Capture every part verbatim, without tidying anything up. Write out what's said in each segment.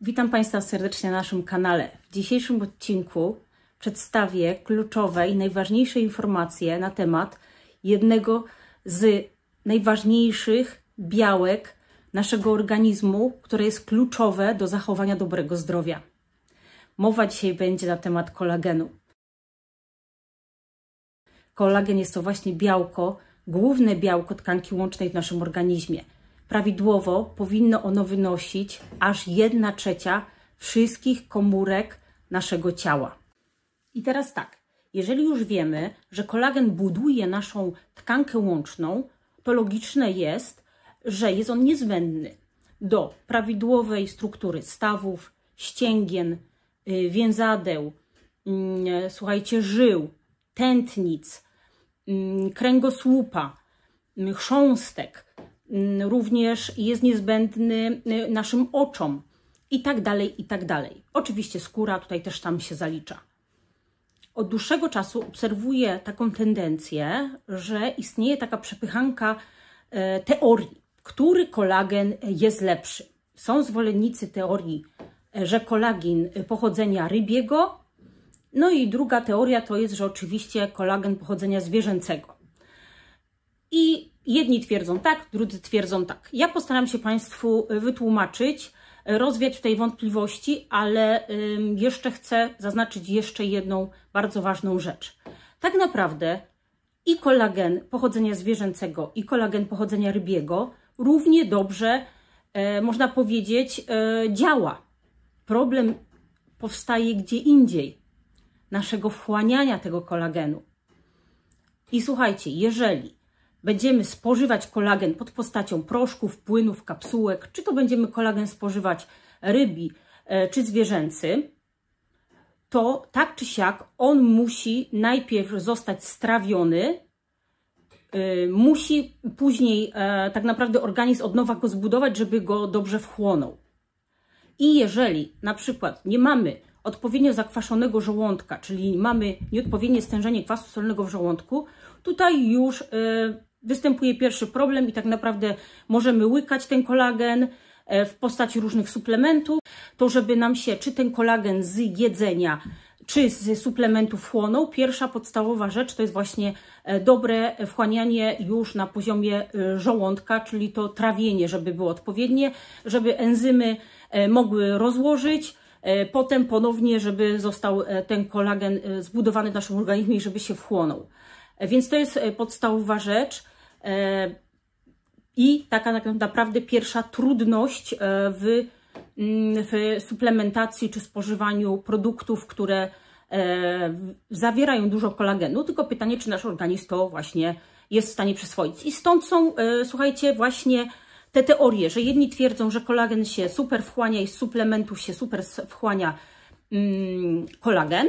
Witam Państwa serdecznie na naszym kanale. W dzisiejszym odcinku przedstawię kluczowe i najważniejsze informacje na temat jednego z najważniejszych białek naszego organizmu, które jest kluczowe do zachowania dobrego zdrowia. Mowa dzisiaj będzie na temat kolagenu. Kolagen jest to właśnie białko, główne białko tkanki łącznej w naszym organizmie. Prawidłowo powinno ono wynosić aż jedna trzecia wszystkich komórek naszego ciała. I teraz tak, jeżeli już wiemy, że kolagen buduje naszą tkankę łączną, to logiczne jest, że jest on niezbędny do prawidłowej struktury stawów, ścięgien, więzadeł, słuchajcie, żył, tętnic, kręgosłupa, chrząstek. Również jest niezbędny naszym oczom i tak dalej, i tak dalej. Oczywiście skóra tutaj też tam się zalicza. Od dłuższego czasu obserwuję taką tendencję, że istnieje taka przepychanka teorii, który kolagen jest lepszy. Są zwolennicy teorii, że kolagen pochodzenia rybiego, no i druga teoria to jest, że oczywiście kolagen pochodzenia zwierzęcego. I jedni twierdzą tak, drudzy twierdzą tak. Ja postaram się Państwu wytłumaczyć, rozwiać tutaj wątpliwości, ale jeszcze chcę zaznaczyć jeszcze jedną bardzo ważną rzecz. Tak naprawdę i kolagen pochodzenia zwierzęcego, i kolagen pochodzenia rybiego równie dobrze, można powiedzieć, działa. Problem powstaje gdzie indziej, naszego wchłaniania tego kolagenu. I słuchajcie, jeżeli będziemy spożywać kolagen pod postacią proszków, płynów, kapsułek, czy to będziemy kolagen spożywać rybi, czy zwierzęcy, to tak czy siak on musi najpierw zostać strawiony, musi później tak naprawdę organizm od nowa go zbudować, żeby go dobrze wchłonął. I jeżeli na przykład nie mamy odpowiednio zakwaszonego żołądka, czyli mamy nieodpowiednie stężenie kwasu solnego w żołądku, tutaj już występuje pierwszy problem i tak naprawdę możemy łykać ten kolagen w postaci różnych suplementów. To, żeby nam się czy ten kolagen z jedzenia, czy z suplementów wchłonął, pierwsza podstawowa rzecz to jest właśnie dobre wchłanianie już na poziomie żołądka, czyli to trawienie, żeby było odpowiednie, żeby enzymy mogły rozłożyć, potem ponownie, żeby został ten kolagen zbudowany w naszym organizmie i żeby się wchłonął. Więc to jest podstawowa rzecz i taka naprawdę pierwsza trudność w, w suplementacji czy spożywaniu produktów, które zawierają dużo kolagenu, tylko pytanie, czy nasz organizm to właśnie jest w stanie przyswoić. I stąd są, słuchajcie, właśnie te teorie, że jedni twierdzą, że kolagen się super wchłania i z suplementów się super wchłania kolagen.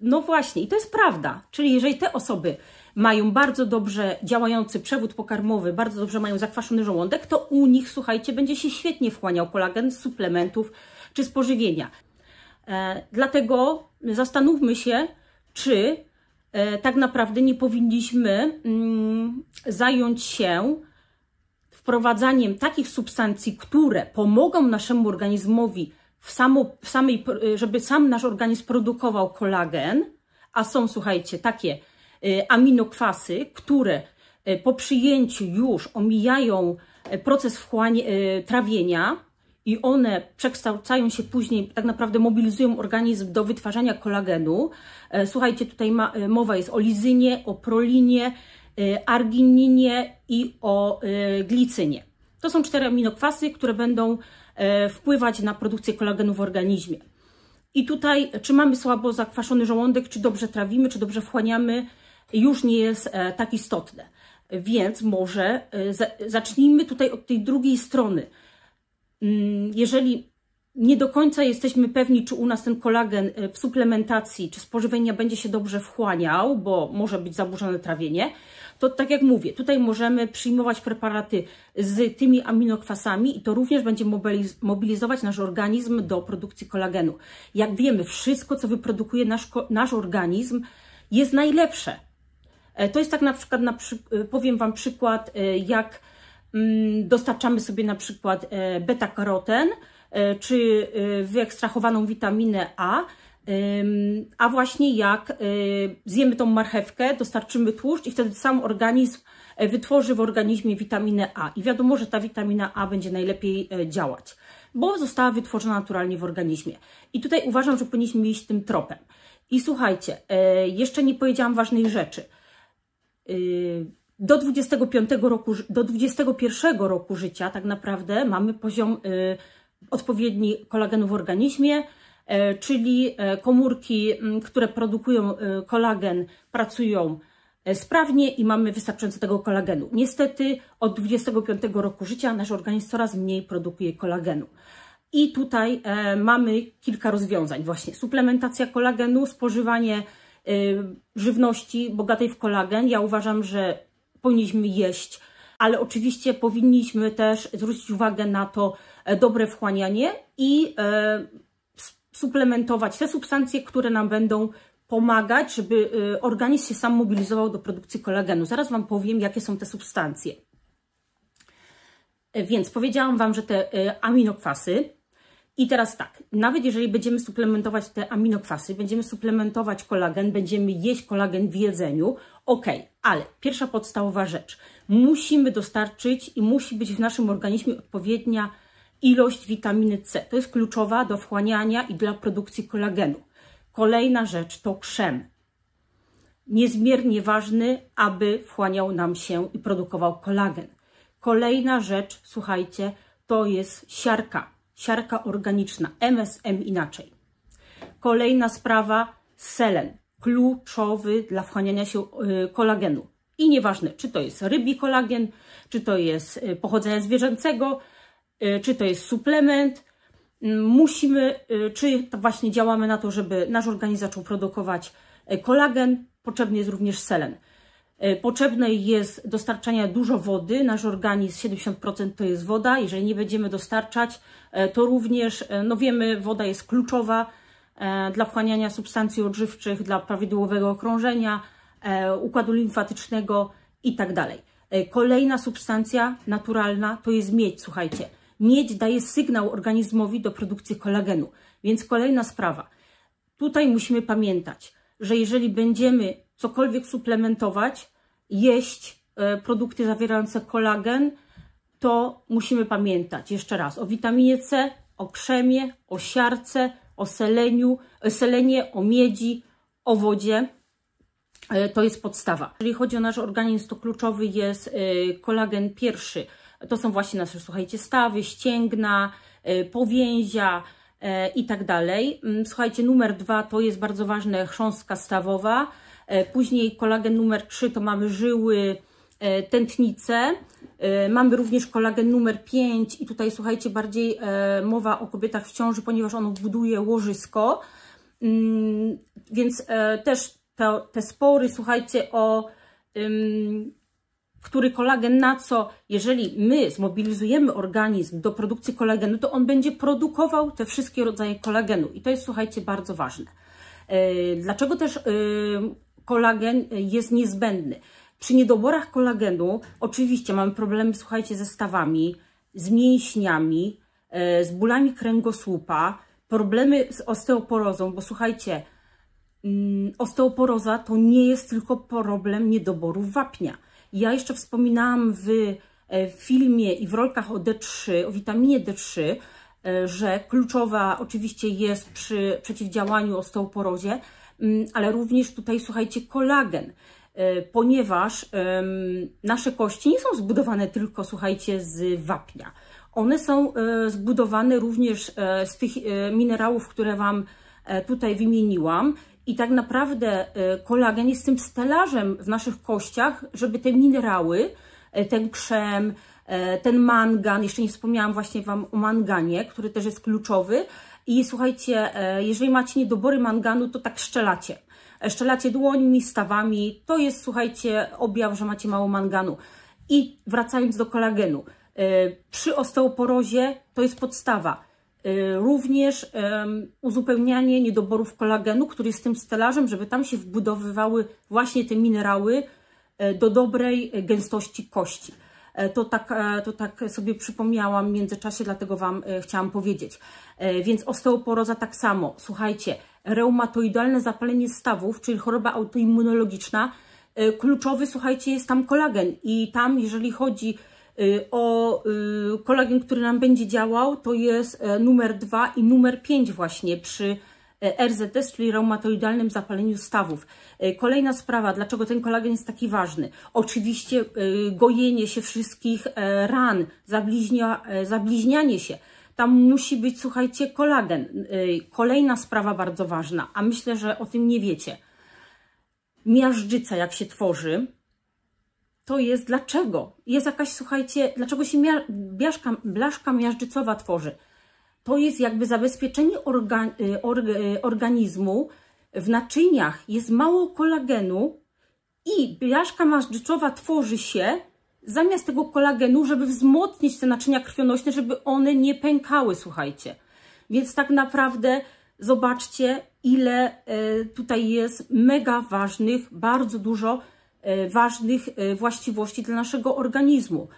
No właśnie, i to jest prawda. Czyli jeżeli te osoby mają bardzo dobrze działający przewód pokarmowy, bardzo dobrze mają zakwaszony żołądek, to u nich, słuchajcie, będzie się świetnie wchłaniał kolagen z suplementów czy z pożywienia. E, dlatego zastanówmy się, czy e, tak naprawdę nie powinniśmy mm, zająć się wprowadzaniem takich substancji, które pomogą naszemu organizmowi, W samo, w samej, żeby sam nasz organizm produkował kolagen, a są, słuchajcie, takie aminokwasy, które po przyjęciu już omijają proces wchłania, trawienia i one przekształcają się później, tak naprawdę mobilizują organizm do wytwarzania kolagenu. Słuchajcie, tutaj ma, mowa jest o lizynie, o prolinie, argininie i o glicynie. To są cztery aminokwasy, które będą wpływać na produkcję kolagenu w organizmie. I tutaj, czy mamy słabo zakwaszony żołądek, czy dobrze trawimy, czy dobrze wchłaniamy, już nie jest tak istotne. Więc może zacznijmy tutaj od tej drugiej strony. Jeżeli nie do końca jesteśmy pewni, czy u nas ten kolagen w suplementacji, czy z pożywienia będzie się dobrze wchłaniał, bo może być zaburzone trawienie, to tak jak mówię, tutaj możemy przyjmować preparaty z tymi aminokwasami i to również będzie mobilizować nasz organizm do produkcji kolagenu. Jak wiemy, wszystko, co wyprodukuje nasz, nasz organizm, jest najlepsze. To jest tak na przykład, na przy, powiem Wam przykład, jak dostarczamy sobie na przykład beta-karoten czy wyekstrahowaną witaminę A, a właśnie jak zjemy tą marchewkę, dostarczymy tłuszcz i wtedy sam organizm wytworzy w organizmie witaminę A. I wiadomo, że ta witamina A będzie najlepiej działać, bo została wytworzona naturalnie w organizmie. I tutaj uważam, że powinniśmy iść tym tropem. I słuchajcie, jeszcze nie powiedziałam ważnej rzeczy. Do dwudziestego piątego roku, do dwudziestego pierwszego roku życia tak naprawdę mamy poziom odpowiedni kolagenu w organizmie, czyli komórki, które produkują kolagen, pracują sprawnie i mamy wystarczająco tego kolagenu. Niestety od dwudziestego piątego roku życia nasz organizm coraz mniej produkuje kolagenu. I tutaj mamy kilka rozwiązań. Właśnie suplementacja kolagenu, spożywanie żywności bogatej w kolagen. Ja uważam, że powinniśmy jeść, ale oczywiście powinniśmy też zwrócić uwagę na to dobre wchłanianie i suplementować te substancje, które nam będą pomagać, żeby organizm się sam mobilizował do produkcji kolagenu. Zaraz Wam powiem, jakie są te substancje. Więc powiedziałam Wam, że te aminokwasy i teraz tak, nawet jeżeli będziemy suplementować te aminokwasy, będziemy suplementować kolagen, będziemy jeść kolagen w jedzeniu, ok, ale pierwsza podstawowa rzecz, musimy dostarczyć i musi być w naszym organizmie odpowiednia ilość witaminy C. To jest kluczowa do wchłaniania i dla produkcji kolagenu. Kolejna rzecz to krzem. Niezmiernie ważny, aby wchłaniał nam się i produkował kolagen. Kolejna rzecz, słuchajcie, to jest siarka. Siarka organiczna, M S M inaczej. Kolejna sprawa, selen. Kluczowy dla wchłaniania się kolagenu. I nieważne, czy to jest rybi kolagen, czy to jest pochodzenia zwierzęcego, czy to jest suplement, musimy, czy właśnie działamy na to, żeby nasz organizm zaczął produkować kolagen, potrzebny jest również selen. Potrzebne jest dostarczania dużo wody, nasz organizm siedemdziesiąt procent to jest woda, jeżeli nie będziemy dostarczać, to również, no wiemy, woda jest kluczowa dla wchłaniania substancji odżywczych, dla prawidłowego krążenia, układu limfatycznego i tak dalej. Kolejna substancja naturalna to jest miedź, słuchajcie. Miedź daje sygnał organizmowi do produkcji kolagenu, więc kolejna sprawa. Tutaj musimy pamiętać, że jeżeli będziemy cokolwiek suplementować, jeść produkty zawierające kolagen, to musimy pamiętać jeszcze raz o witaminie C, o krzemie, o siarce, o seleniu, selenie, o miedzi, o wodzie. To jest podstawa. Jeżeli chodzi o nasz organizm, to kluczowy jest kolagen pierwszy. To są właśnie nasze, słuchajcie, stawy, ścięgna, powięzia i tak dalej. Słuchajcie, numer dwa to jest bardzo ważne chrząstka stawowa. Później kolagen numer trzy to mamy żyły, tętnice. Mamy również kolagen numer pięć i tutaj, słuchajcie, bardziej mowa o kobietach w ciąży, ponieważ ono buduje łożysko. Więc też Te, te spory, słuchajcie, o ym, który kolagen na co, jeżeli my zmobilizujemy organizm do produkcji kolagenu, to on będzie produkował te wszystkie rodzaje kolagenu i to jest, słuchajcie, bardzo ważne. Yy, dlaczego też yy, kolagen jest niezbędny? Przy niedoborach kolagenu oczywiście mamy problemy, słuchajcie, ze stawami, z mięśniami, yy, z bólami kręgosłupa, problemy z osteoporozą, bo słuchajcie, osteoporoza to nie jest tylko problem niedoboru wapnia. Ja jeszcze wspominałam w filmie i w rolkach o D trzy, o witaminie D trzy, że kluczowa oczywiście jest przy przeciwdziałaniu osteoporozie, ale również tutaj, słuchajcie, kolagen, ponieważ nasze kości nie są zbudowane tylko, słuchajcie, z wapnia. One są zbudowane również z tych minerałów, które Wam tutaj wymieniłam. I tak naprawdę kolagen jest tym stelażem w naszych kościach, żeby te minerały, ten krzem, ten mangan, jeszcze nie wspomniałam właśnie Wam o manganie, który też jest kluczowy. I słuchajcie, jeżeli macie niedobory manganu, to tak szczelacie. Szczelacie dłońmi, stawami. To jest, słuchajcie, objaw, że macie mało manganu. I wracając do kolagenu. Przy osteoporozie to jest podstawa. Również um, uzupełnianie niedoborów kolagenu, który jest tym stelażem, żeby tam się wbudowywały właśnie te minerały do dobrej gęstości kości. to tak, to tak sobie przypomniałam w międzyczasie, dlatego Wam chciałam powiedzieć. Więc osteoporoza tak samo. Słuchajcie, reumatoidalne zapalenie stawów, czyli choroba autoimmunologiczna, kluczowy, słuchajcie, jest tam kolagen i tam, jeżeli chodzi o kolagen, który nam będzie działał, to jest numer dwa i numer pięć właśnie przy R Z S, czyli reumatoidalnym zapaleniu stawów. Kolejna sprawa, dlaczego ten kolagen jest taki ważny. Oczywiście gojenie się wszystkich ran, zabliźnia, zabliźnianie się. Tam musi być, słuchajcie, kolagen. Kolejna sprawa bardzo ważna, a myślę, że o tym nie wiecie. Miażdżyca, jak się tworzy, to jest dlaczego? Jest jakaś, słuchajcie, dlaczego się blaszka, blaszka miażdżycowa tworzy? To jest jakby zabezpieczenie organ, or, organizmu. W naczyniach jest mało kolagenu i blaszka miażdżycowa tworzy się zamiast tego kolagenu, żeby wzmocnić te naczynia krwionośne, żeby one nie pękały, słuchajcie. Więc tak naprawdę zobaczcie, ile tutaj jest mega ważnych, bardzo dużo ważnych właściwości dla naszego organizmu.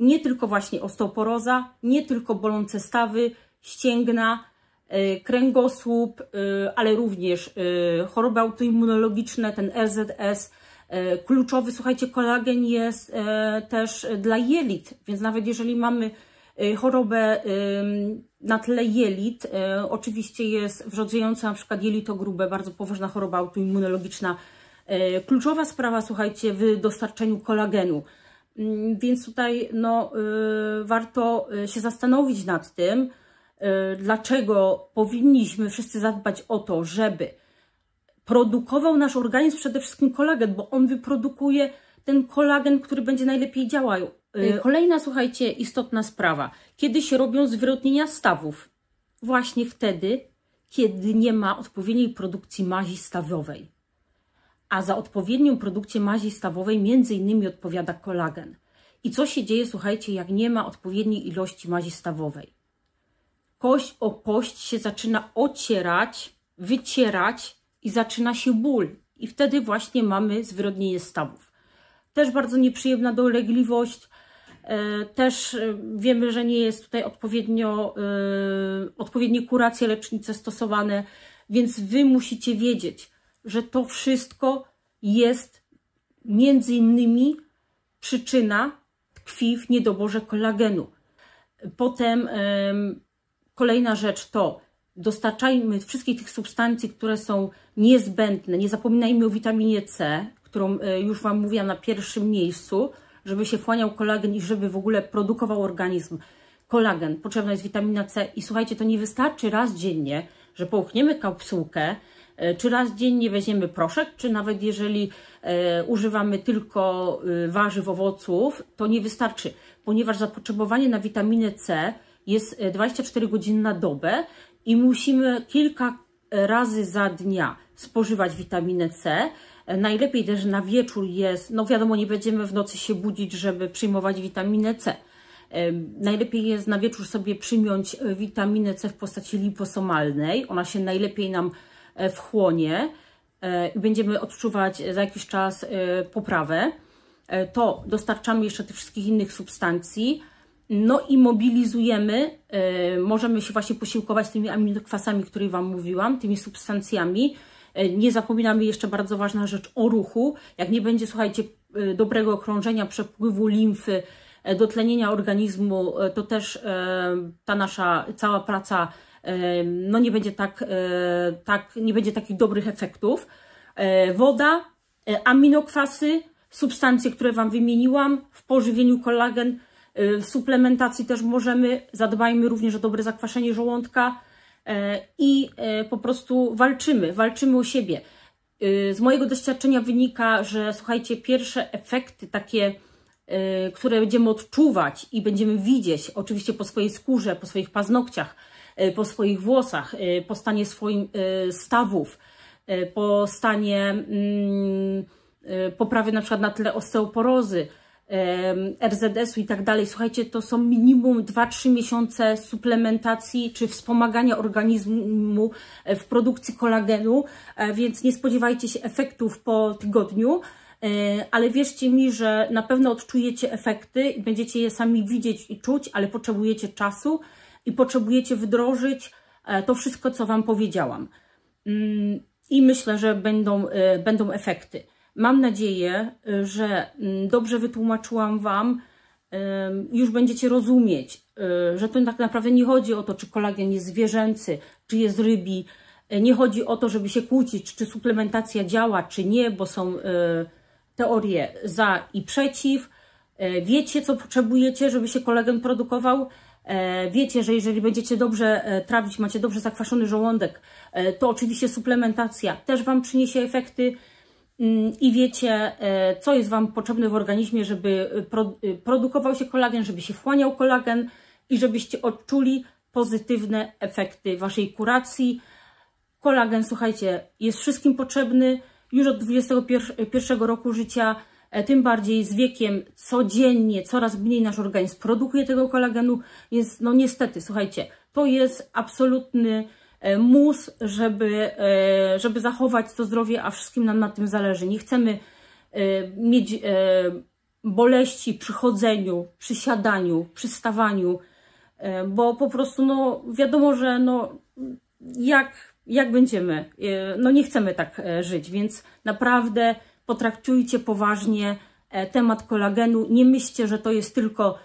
Nie tylko właśnie osteoporoza, nie tylko bolące stawy, ścięgna, kręgosłup, ale również choroby autoimmunologiczne, ten R Z S. Kluczowy, słuchajcie, kolagen jest też dla jelit, więc nawet jeżeli mamy chorobę na tle jelit, oczywiście jest wrodzejąca na przykład jelito grube, bardzo poważna choroba autoimmunologiczna. Kluczowa sprawa, słuchajcie, w dostarczeniu kolagenu. Więc tutaj no, warto się zastanowić nad tym, dlaczego powinniśmy wszyscy zadbać o to, żeby produkował nasz organizm przede wszystkim kolagen, bo on wyprodukuje ten kolagen, który będzie najlepiej działał. Kolejna, słuchajcie, istotna sprawa. Kiedy się robią zwyrodnienia stawów? Właśnie wtedy, kiedy nie ma odpowiedniej produkcji mazi stawowej. A za odpowiednią produkcję mazi stawowej między innymi odpowiada kolagen. I co się dzieje, słuchajcie, jak nie ma odpowiedniej ilości mazi stawowej? Kość o kość się zaczyna ocierać, wycierać i zaczyna się ból. I wtedy właśnie mamy zwyrodnienie stawów. Też bardzo nieprzyjemna dolegliwość. Też wiemy, że nie jest tutaj odpowiednio, odpowiednie kuracje lecznicze stosowane, więc Wy musicie wiedzieć, że to wszystko jest między innymi przyczyna tkwi w niedoborze kolagenu. Potem kolejna rzecz to dostarczajmy wszystkich tych substancji, które są niezbędne. Nie zapominajmy o witaminie C, którą już Wam mówiłam na pierwszym miejscu, żeby się wchłaniał kolagen i żeby w ogóle produkował organizm kolagen. Potrzebna jest witamina C i słuchajcie, to nie wystarczy raz dziennie, że połkniemy kapsułkę, czy raz dziennie weźmiemy proszek, czy nawet jeżeli e, używamy tylko y, warzyw, owoców, to nie wystarczy, ponieważ zapotrzebowanie na witaminę C jest dwadzieścia cztery godziny na dobę i musimy kilka razy za dnia spożywać witaminę C. Najlepiej też na wieczór jest, no wiadomo, nie będziemy w nocy się budzić, żeby przyjmować witaminę C. Najlepiej jest na wieczór sobie przyjąć witaminę C w postaci liposomalnej. Ona się najlepiej nam wchłonie i będziemy odczuwać za jakiś czas poprawę. To dostarczamy jeszcze tych wszystkich innych substancji. No i mobilizujemy, możemy się właśnie posiłkować tymi aminokwasami, o których Wam mówiłam, tymi substancjami. Nie zapominamy jeszcze, bardzo ważna rzecz, o ruchu. Jak nie będzie, słuchajcie, dobrego krążenia, przepływu limfy, dotlenienia organizmu, to też ta nasza cała praca no nie będzie tak, tak, nie będzie takich dobrych efektów. Woda, aminokwasy, substancje, które Wam wymieniłam, w pożywieniu kolagen, w suplementacji też możemy, zadbajmy również o dobre zakwaszenie żołądka i po prostu walczymy, walczymy o siebie. Z mojego doświadczenia wynika, że słuchajcie, pierwsze efekty takie, które będziemy odczuwać i będziemy widzieć oczywiście po swojej skórze, po swoich paznokciach, po swoich włosach, po stanie swoich stawów, po stanie poprawy na przykład na tle osteoporozy, R Z S-u i tak dalej. Słuchajcie, to są minimum dwa trzy miesiące suplementacji czy wspomagania organizmu w produkcji kolagenu, więc nie spodziewajcie się efektów po tygodniu. ale wierzcie mi, że na pewno odczujecie efekty i będziecie je sami widzieć i czuć, ale potrzebujecie czasu i potrzebujecie wdrożyć to wszystko, co Wam powiedziałam. I myślę, że będą, będą efekty. Mam nadzieję, że dobrze wytłumaczyłam Wam, już będziecie rozumieć, że to tak naprawdę nie chodzi o to, czy kolagen jest zwierzęcy, czy jest rybi. Nie chodzi o to, żeby się kłócić, czy suplementacja działa, czy nie, bo są teorie za i przeciw. Wiecie, co potrzebujecie, żeby się kolagen produkował. Wiecie, że jeżeli będziecie dobrze trawić, macie dobrze zakwaszony żołądek, to oczywiście suplementacja też Wam przyniesie efekty i wiecie, co jest Wam potrzebne w organizmie, żeby produkował się kolagen, żeby się wchłaniał kolagen i żebyście odczuli pozytywne efekty Waszej kuracji. Kolagen, słuchajcie, jest wszystkim potrzebny już od dwudziestego pierwszego roku życia, tym bardziej z wiekiem codziennie coraz mniej nasz organizm produkuje tego kolagenu, więc no niestety, słuchajcie, to jest absolutny mus, żeby, żeby zachować to zdrowie, a wszystkim nam na tym zależy. Nie chcemy mieć boleści przy chodzeniu, przy siadaniu, przy stawaniu, bo po prostu no wiadomo, że no jak, jak będziemy, no nie chcemy tak żyć, więc naprawdę potraktujcie poważnie temat kolagenu. Nie myślcie, że to jest tylko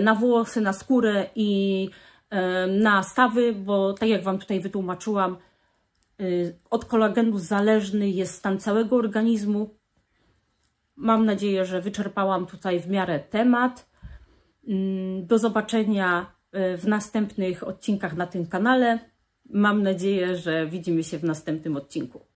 na włosy, na skórę i na stawy, bo tak jak Wam tutaj wytłumaczyłam, od kolagenu zależny jest stan całego organizmu. Mam nadzieję, że wyczerpałam tutaj w miarę temat. Do zobaczenia w następnych odcinkach na tym kanale. Mam nadzieję, że widzimy się w następnym odcinku.